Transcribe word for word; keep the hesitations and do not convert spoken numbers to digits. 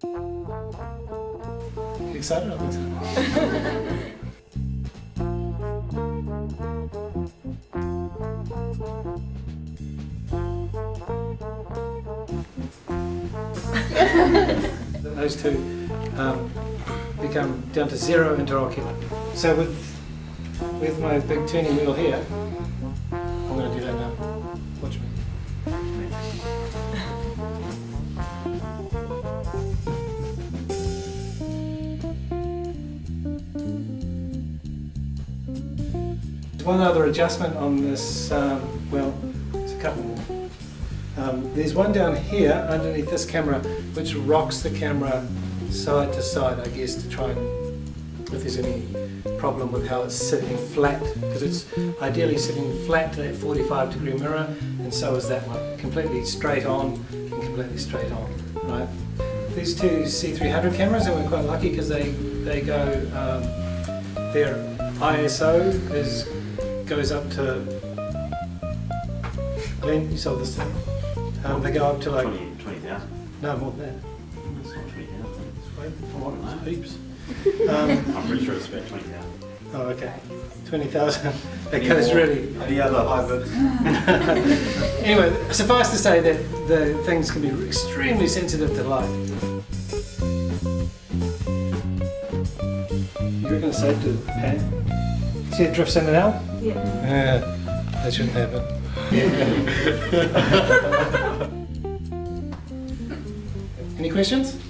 Excited? I'm excited. Those two um, become down to zero interocular. So with with my big turning wheel here, I'm going to do that now. Watch me. One other adjustment on this, um, well, it's a couple more. Um, there's one down here underneath this camera which rocks the camera side to side, I guess, to try and, if there's any problem with how it's sitting flat, because it's ideally sitting flat to that forty-five degree mirror, and so is that one, completely straight on and completely straight on, right? These two C three hundred cameras, and we're quite lucky because they, they go, um, their I S O is, goes up to, Glenn, you sold this thing. Um, they go up to like twenty thousand. No, more than that. It's not twenty thousand. It's way more than that. Heaps. Um, I'm pretty sure it's about twenty thousand. Oh, okay. twenty thousand. That goes really. Any other hybrids? Anyway, suffice to say that the things can be extremely sensitive to light. You reckon it's safe to pan? See it drifts in and out? Yeah. Yeah, that shouldn't happen. Any questions?